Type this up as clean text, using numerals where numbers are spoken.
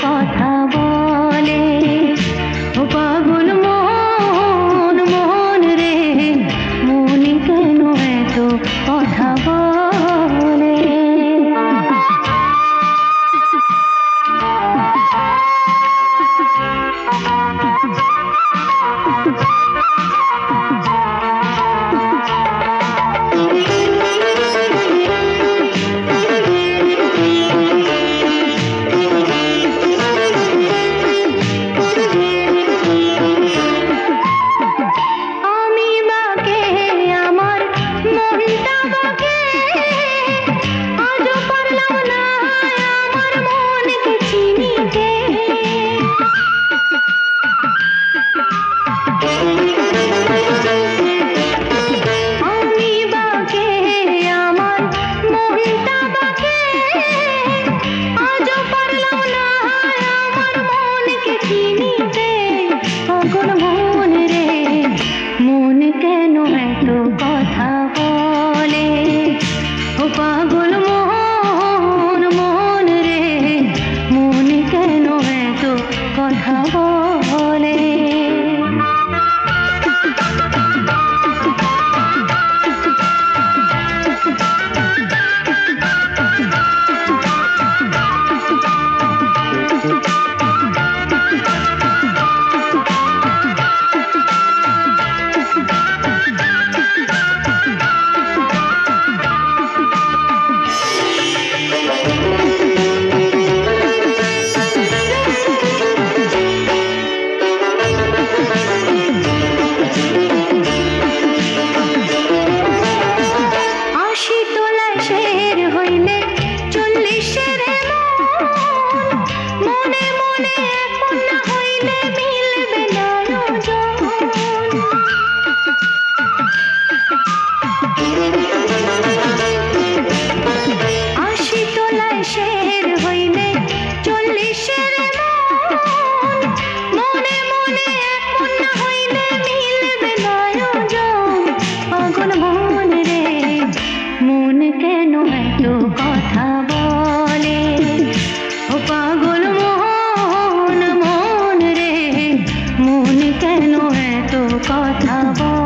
कथा बोले पागल मन मन रे मन केन एत कथा बोले कथा बोले।